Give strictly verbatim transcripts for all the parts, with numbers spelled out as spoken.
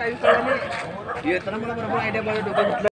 Kayu selama ini, ya tenang malah ada banyak dokumen.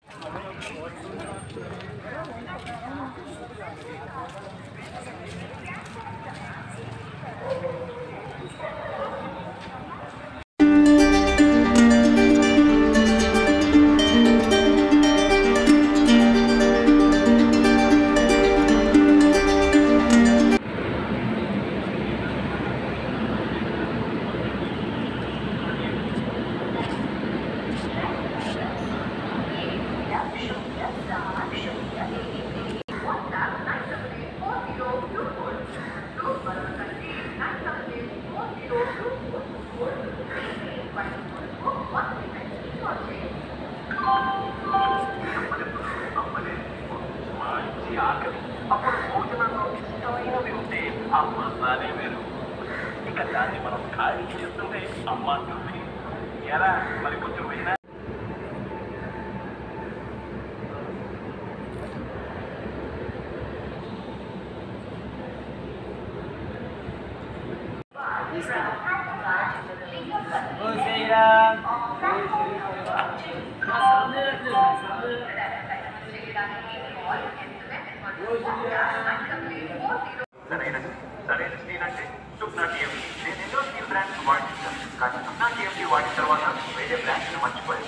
Sukna T M T, this is your brand to watch. Sukna T M T watch the one of the brand to watch.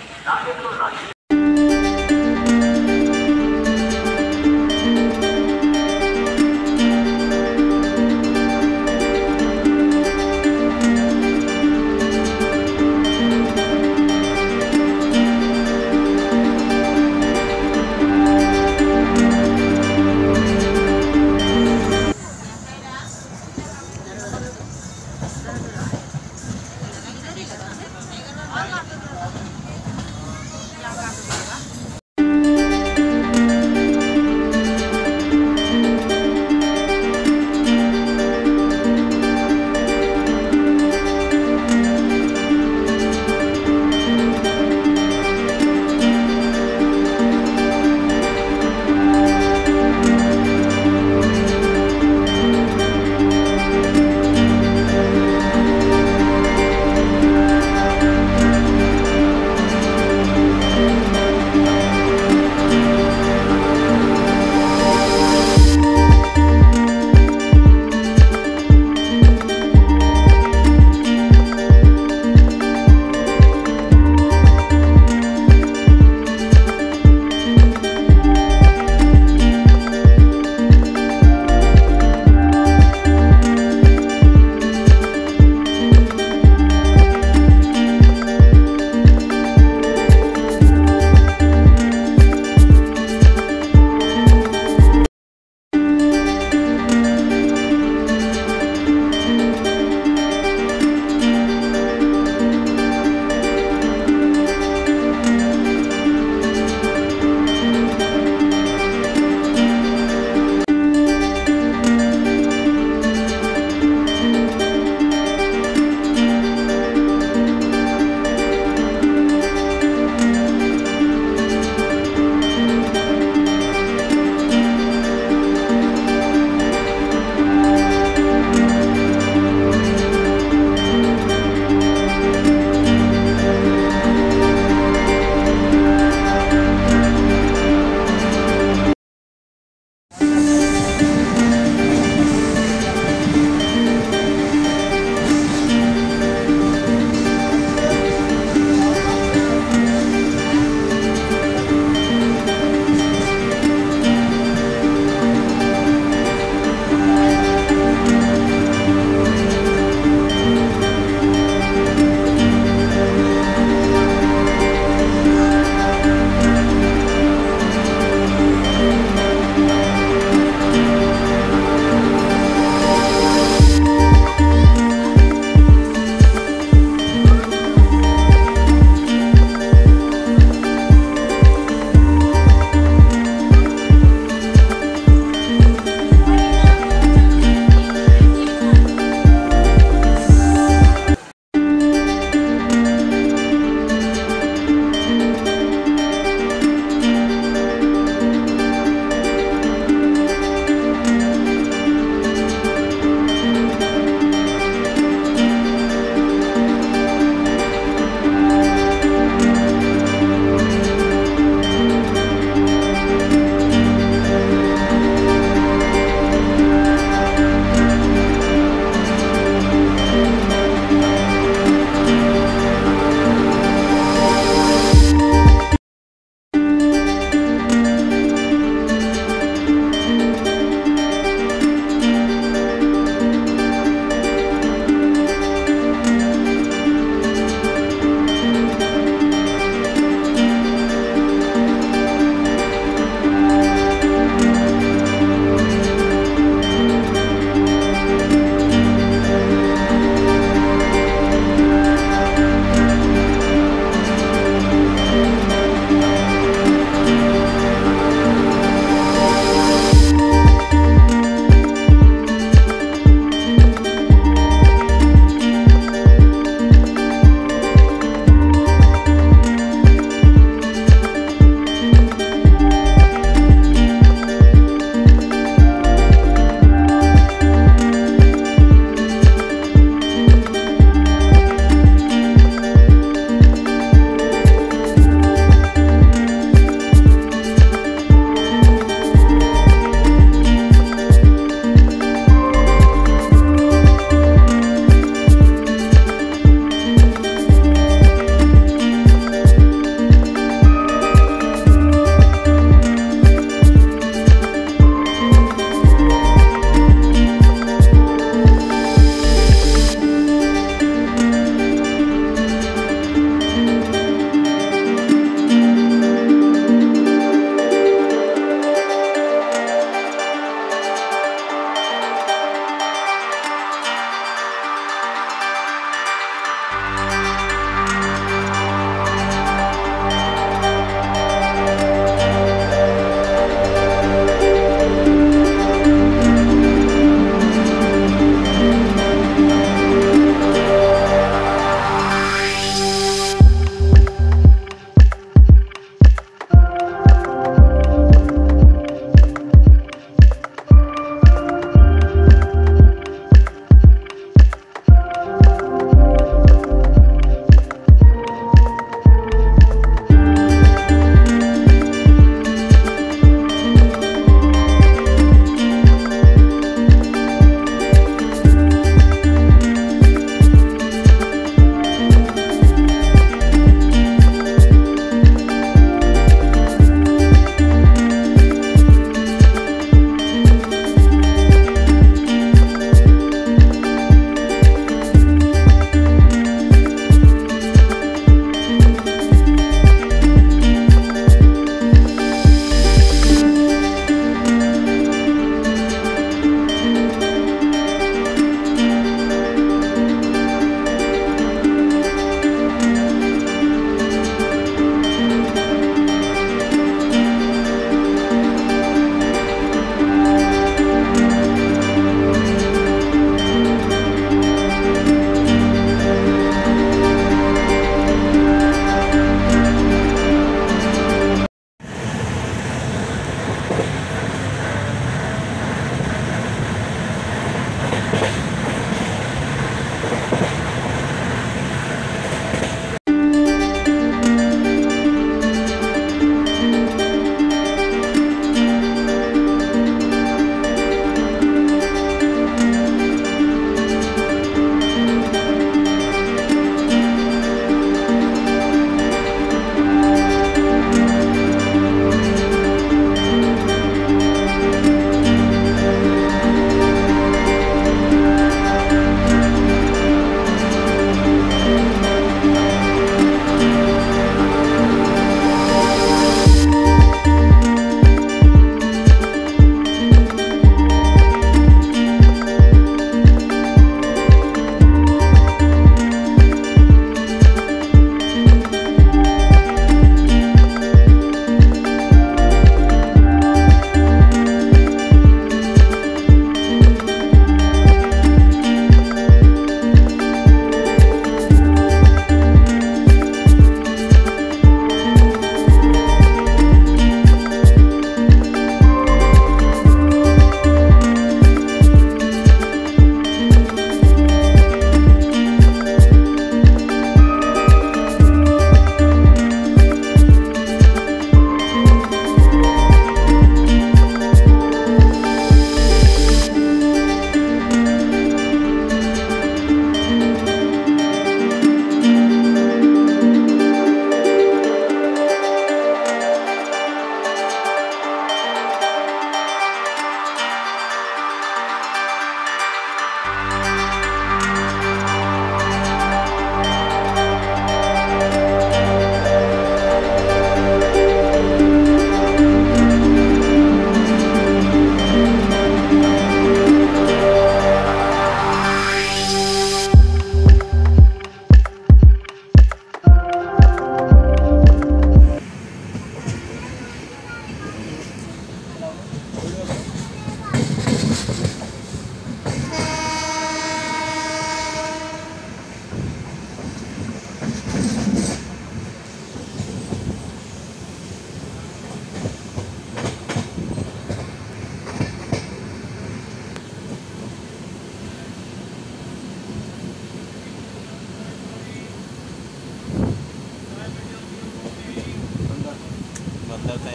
đầu tay.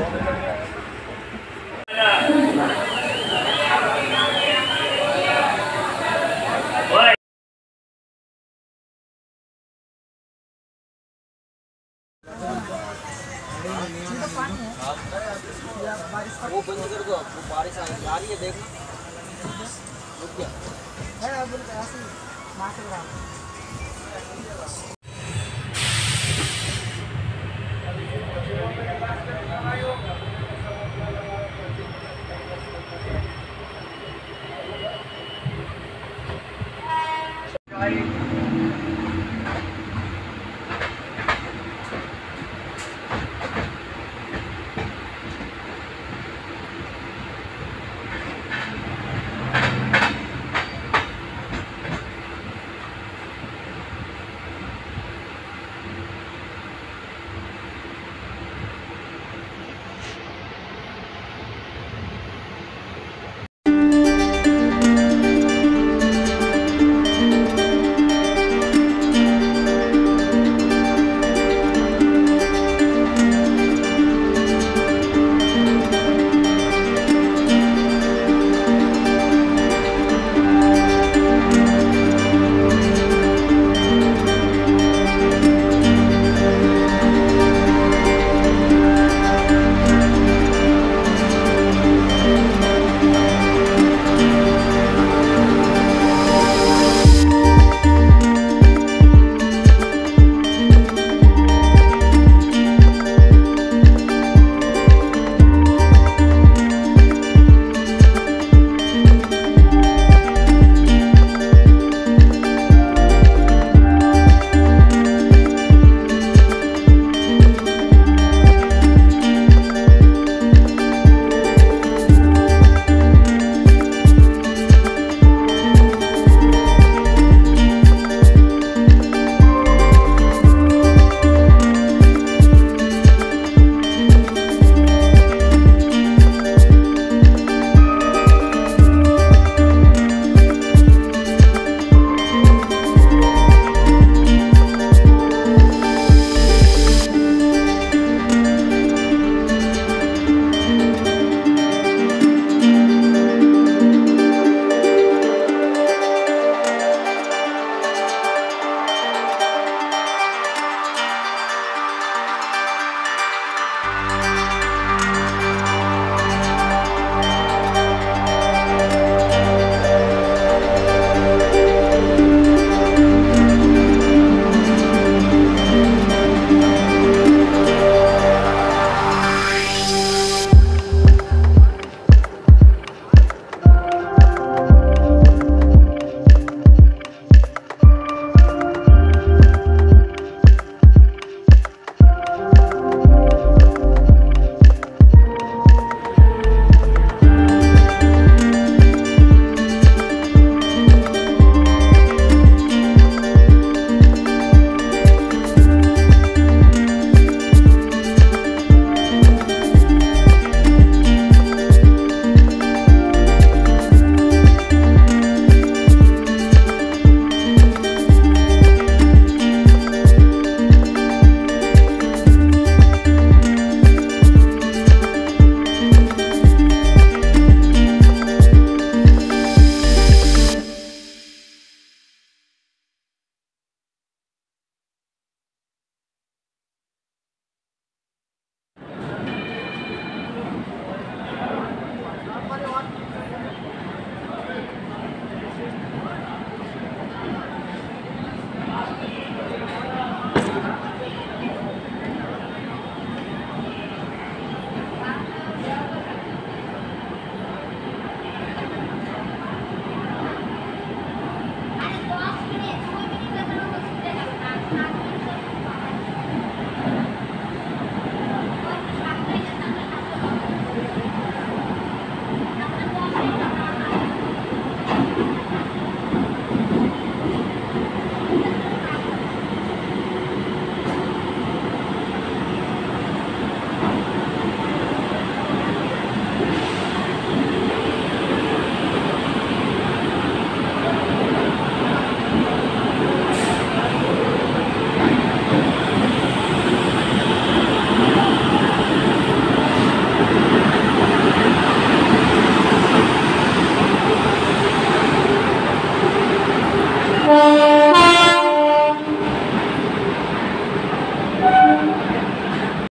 वो बंद कर दो, वो बारिश आ रही है देखना रुक गया है अब ऐसे मार रहा